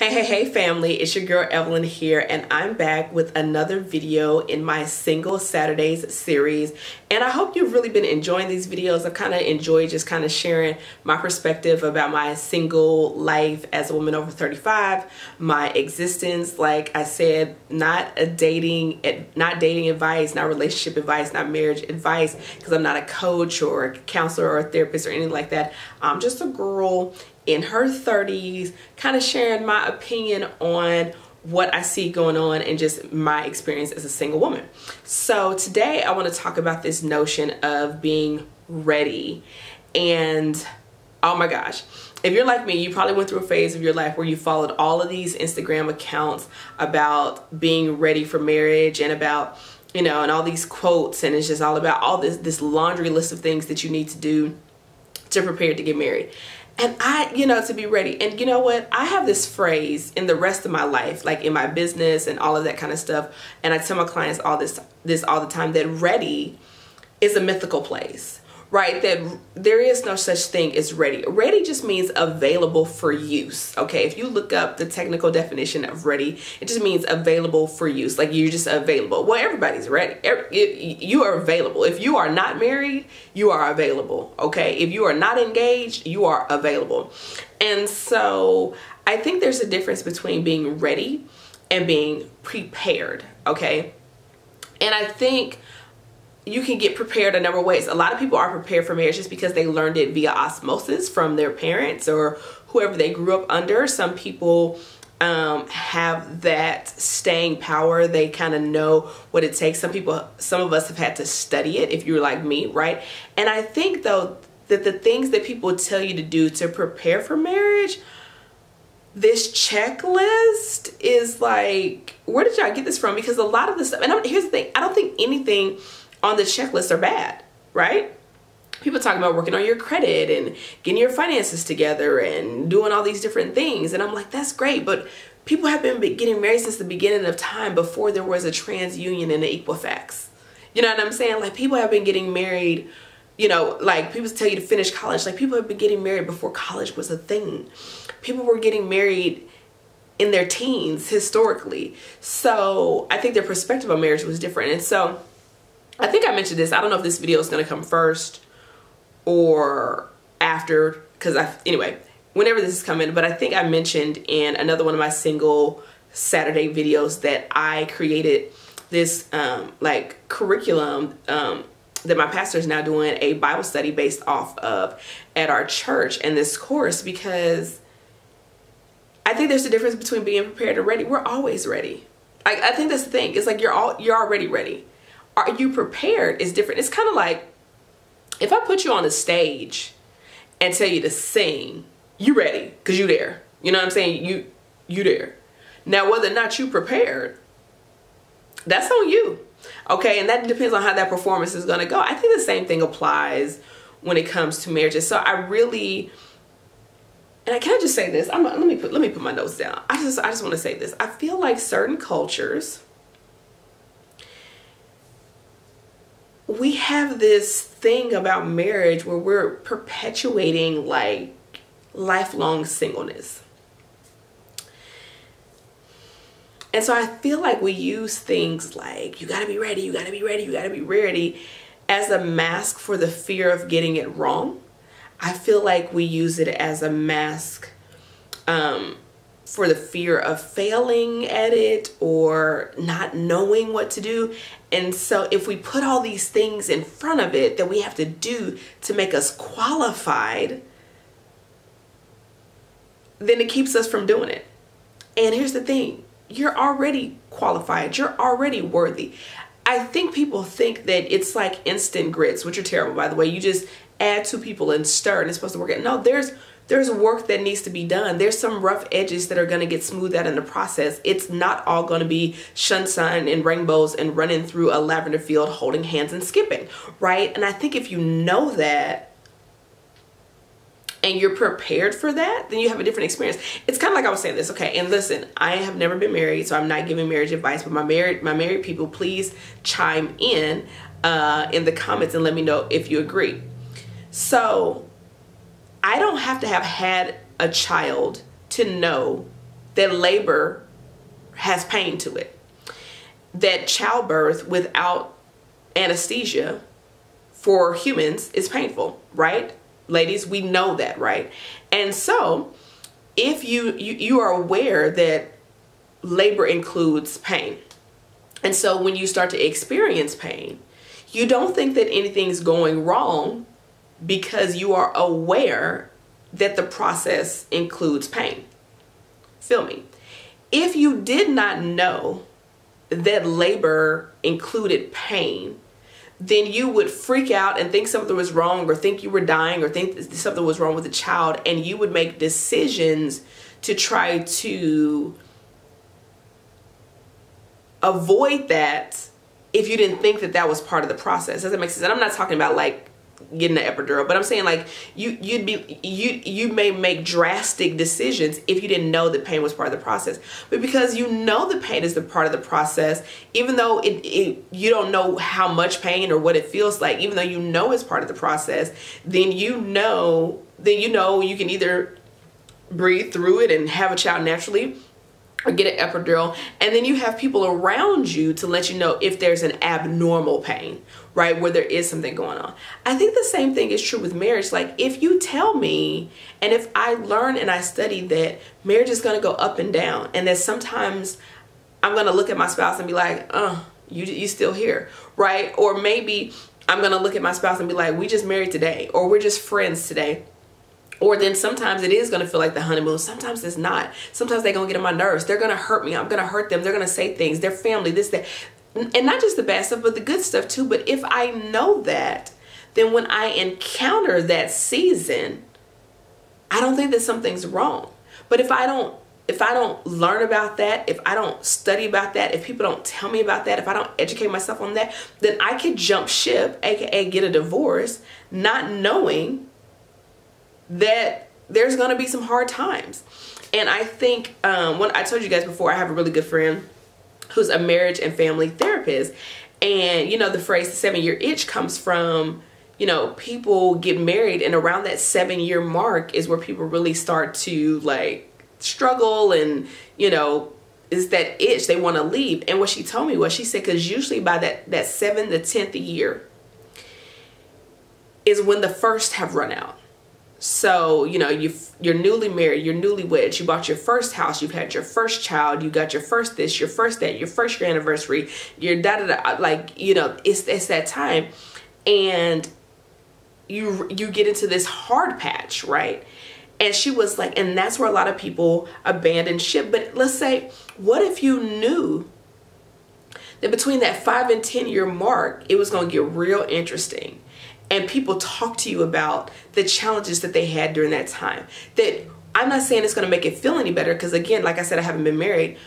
Hey family, it's your girl Evelyn here, and I'm back with another video in my Single Saturdays series, and I hope you've really been enjoying these videos. I kind of enjoy just kind of sharing my perspective about my single life as a woman over 35, my existence, like I said, not dating advice, not relationship advice, not marriage advice, because I'm not a coach or a counselor or a therapist or anything like that. I'm just a girl in her 30s, kind of sharing my opinion on what I see going on and just my experience as a single woman. So today I want to talk about this notion of being ready. And oh my gosh, if you're like me, you probably went through a phase of your life where you followed all of these Instagram accounts about being ready for marriage and about, you know, and all these quotes, and it's just all about all this laundry list of things that you need to do to prepare to get married. And to be ready. And you know what? I have this phrase in the rest of my life, like in my business and all of that kind of stuff. And I tell my clients this all the time, that ready is a mythical place, right? That there is no such thing as ready. Ready just means available for use, okay? If you look up the technical definition of ready, it just means available for use. Like you're just available. Well, everybody's ready. You are available. If you are not married, you are available, okay? If you are not engaged, you are available. And so I think there's a difference between being ready and being prepared, okay? And I think you can get prepared a number of ways. A lot of people are prepared for marriage just because they learned it via osmosis from their parents or whoever they grew up under. Some people have that staying power. They kind of know what it takes. Some of us have had to study it if you're like me, right? And I think though that the things that people tell you to do to prepare for marriage, this checklist is like, where did y'all get this from? Because a lot of the stuff, and here's the thing, I don't think anything on the checklists are bad, right? People talk about working on your credit and getting your finances together and doing all these different things. And I'm like, that's great. But people have been getting married since the beginning of time, before there was a TransUnion and an Equifax. You know what I'm saying? Like people have been getting married, you know, like people tell you to finish college. Like people have been getting married before college was a thing. People were getting married in their teens historically. So I think their perspective on marriage was different. And so I think I mentioned this. I don't know if this video is going to come first or after, because anyway, whenever this is coming, but I think I mentioned in another one of my Single Saturday videos that I created this like curriculum that my pastor is now doing a Bible study based off of at our church, and this course, because I think there's a difference between being prepared and ready. We're always ready. I think that's the thing. It's like you're already ready. Are you prepared is different. It's kind of like if I put you on a stage and tell you to sing, you ready because you there. You know what I'm saying? You there. Now, whether or not you prepared, that's on you. Okay, and that depends on how that performance is going to go. I think the same thing applies when it comes to marriages. So I really, and I can't just say this. Let me put my notes down. I just want to say this. I feel like certain cultures, we have this thing about marriage where we're perpetuating like lifelong singleness. And so I feel like we use things like, you gotta be ready, you gotta be ready, you gotta be ready, as a mask for the fear of getting it wrong. I feel like we use it as a mask for the fear of failing at it or not knowing what to do. And so if we put all these things in front of it that we have to do to make us qualified, then it keeps us from doing it. And here's the thing, you're already qualified, you're already worthy. I think people think that it's like instant grits, which are terrible, by the way. You just add two people and stir and it's supposed to work out. No, there's work that needs to be done. There's some rough edges that are going to get smoothed out in the process. It's not all going to be sunshine and rainbows and running through a lavender field holding hands and skipping, right? And I think if you know that and you're prepared for that, then you have a different experience. It's kind of like I was saying this, okay, and listen, I have never been married, so I'm not giving marriage advice, but my married people, please chime in the comments and let me know if you agree. So I don't have to have had a child to know that labor has pain to it, that childbirth without anesthesia for humans is painful, right? Ladies, we know that, right? And so if you are aware that labor includes pain, and so when you start to experience pain, you don't think that anything's going wrong because you are aware that the process includes pain. Feel me? If you did not know that labor included pain, then you would freak out and think something was wrong, or think you were dying, or think something was wrong with the child, and you would make decisions to try to avoid that if you didn't think that that was part of the process. Does that make sense? And I'm not talking about like getting an epidural, but I'm saying like you may make drastic decisions if you didn't know that pain was part of the process. But because you know the pain is the part of the process, even though you don't know how much pain or what it feels like, even though you know it's part of the process, then you know you can either breathe through it and have a child naturally, or get an epidural, and then you have people around you to let you know if there's an abnormal pain, right, where there is something going on. I think the same thing is true with marriage. Like, if you tell me, and if I learn and I study that marriage is going to go up and down, and that sometimes I'm going to look at my spouse and be like, you still here, right? Or maybe I'm going to look at my spouse and be like, we just married today, or we're just friends today. Or then sometimes it is going to feel like the honeymoon. Sometimes it's not. Sometimes they're going to get on my nerves. They're going to hurt me. I'm going to hurt them. They're going to say things. Their family, this, that. And not just the bad stuff, but the good stuff too. But if I know that, then when I encounter that season, I don't think that something's wrong. But if I don't learn about that, if I don't study about that, if people don't tell me about that, if I don't educate myself on that, then I could jump ship, aka get a divorce, not knowing that there's going to be some hard times. And I think when I told you guys before, I have a really good friend who's a marriage and family therapist. And, you know, the phrase the 7-year itch comes from, you know, people get married, and around that 7-year mark is where people really start to like struggle, and, you know, is that itch. They want to leave. And what she told me was, she said, because usually by that 7th to 10th year is when the first have run out. So, you know, you're newly married, you're newlyweds, you bought your first house, you've had your first child, you got your first this, your first that, your first year anniversary, your da-da-da, like, you know, it's that time. And you get into this hard patch, right? And she was like, and that's where a lot of people abandon ship. But let's say, what if you knew that between that 5 and 10 year mark, it was going to get real interesting? And people talk to you about the challenges that they had during that time. That I'm not saying it's going to make it feel any better, because again, like I said, I haven't been married.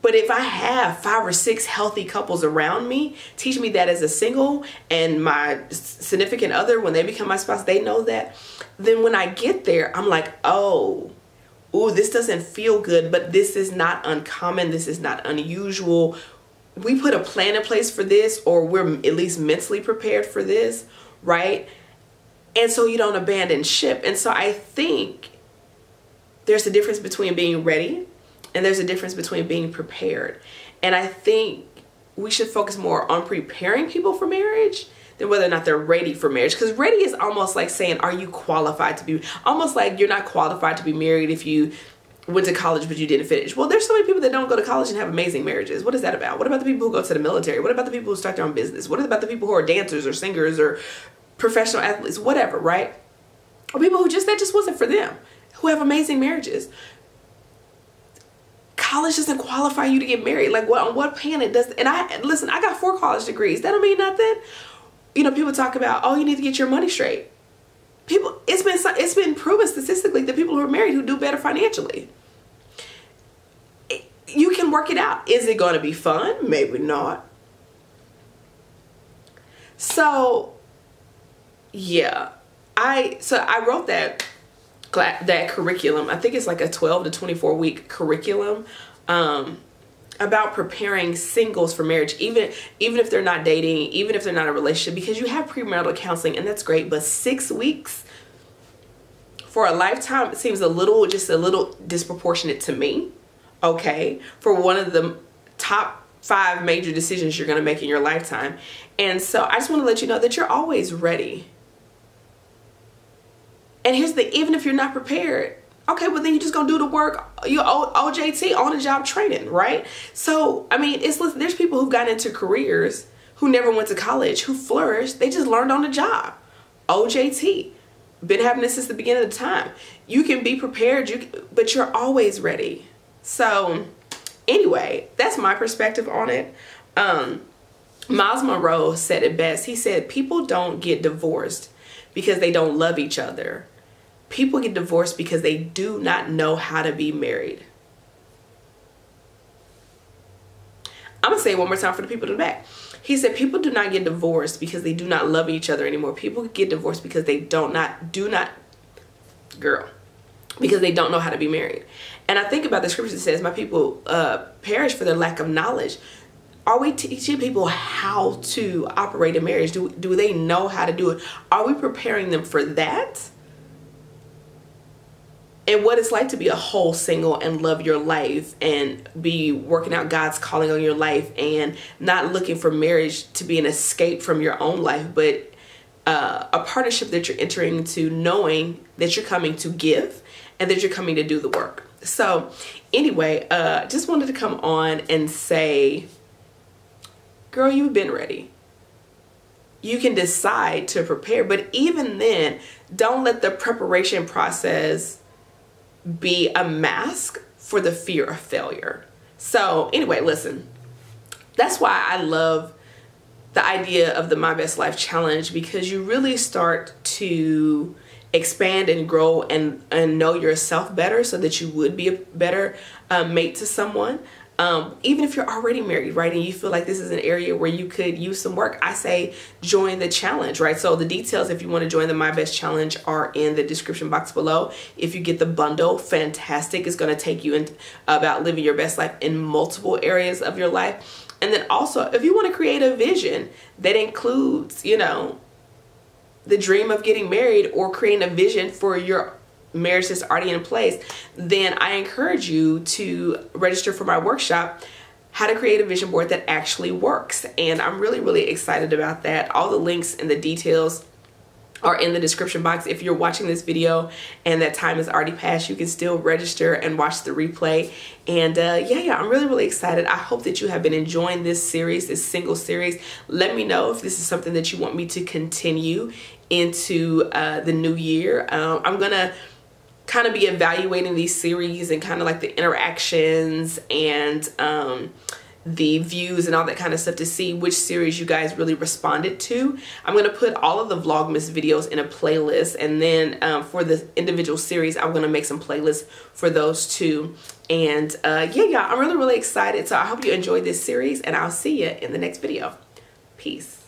But if I have 5 or 6 healthy couples around me, teach me that as a single, and my significant other, when they become my spouse, they know that. Then when I get there, I'm like, oh, this doesn't feel good, but this is not uncommon. This is not unusual. We put a plan in place for this, or we're at least mentally prepared for this, right? And so you don't abandon ship. And so I think there's a difference between being ready, and there's a difference between being prepared. And I think we should focus more on preparing people for marriage than whether or not they're ready for marriage. Because ready is almost like saying, are you qualified to be, almost like you're not qualified to be married if you went to college but you didn't finish. Well, there's so many people that don't go to college and have amazing marriages. What is that about? What about the people who go to the military? What about the people who start their own business? What about the people who are dancers or singers or professional athletes, whatever, right? Or people who just, that just wasn't for them, who have amazing marriages. College doesn't qualify you to get married. Like, what, on what planet does? And listen, I got 4 college degrees. That don't mean nothing. You know, people talk about, oh, you need to get your money straight. People, it's been proven statistically that people who are married who do better financially. You can work it out. Is it going to be fun? Maybe not. So, yeah, I wrote that curriculum. I think it's like a 12 to 24 week curriculum about preparing singles for marriage, even if they're not dating, even if they're not in a relationship, because you have premarital counseling, and that's great, but 6 weeks for a lifetime, it seems just a little disproportionate to me, okay, for one of the top 5 major decisions you're going to make in your lifetime. And so I just want to let you know that you're always ready. And here's the, even if you're not prepared, okay, well then you're just going to do the work, your OJT, on the job training, right? So, I mean, it's, listen, there's people who've gotten into careers who never went to college, who flourished, they just learned on the job. OJT, been having this since the beginning of the time. You can be prepared, but you're always ready. So anyway, that's my perspective on it. Miles Monroe said it best. He said, people don't get divorced because they don't love each other. People get divorced because they do not know how to be married. I'm going to say it one more time for the people in the back. He said, people do not get divorced because they do not love each other anymore. People get divorced because they don't know how to be married. And I think about the scripture that says, my people perish for their lack of knowledge. Are we teaching people how to operate in marriage? Do they know how to do it? Are we preparing them for that? And what it's like to be a whole single and love your life and be working out God's calling on your life and not looking for marriage to be an escape from your own life, but a partnership that you're entering into knowing that you're coming to give and that you're coming to do the work. So anyway, just wanted to come on and say, girl, you've been ready. You can decide to prepare, but even then, don't let the preparation process be a mask for the fear of failure. So anyway, listen, that's why I love the idea of the My Best Life Challenge, because you really start to expand and grow and know yourself better so that you would be a better mate to someone. Even if you're already married, right, and you feel like this is an area where you could use some work, I say join the challenge, right? So the details, if you want to join the My Best Challenge, are in the description box below. If you get the bundle, fantastic. It's going to take you about living your best life in multiple areas of your life. And then also, if you want to create a vision that includes, you know, the dream of getting married or creating a vision for your marriage that's already in place, then I encourage you to register for my workshop, How to Create a Vision Board That Actually Works. And I'm really, really excited about that. All the links and the details are in the description box. If you're watching this video and that time has already passed, you can still register and watch the replay. And yeah, I'm really, really excited. I hope that you have been enjoying this series, this single series. Let me know if this is something that you want me to continue into the new year. I'm gonna kind of be evaluating these series and kind of like the interactions and the views and all that kind of stuff to see which series you guys really responded to. I'm going to put all of the Vlogmas videos in a playlist, and then for the individual series, I'm going to make some playlists for those too. And yeah, y'all, I'm really, really excited. So I hope you enjoyed this series, and I'll see you in the next video. Peace.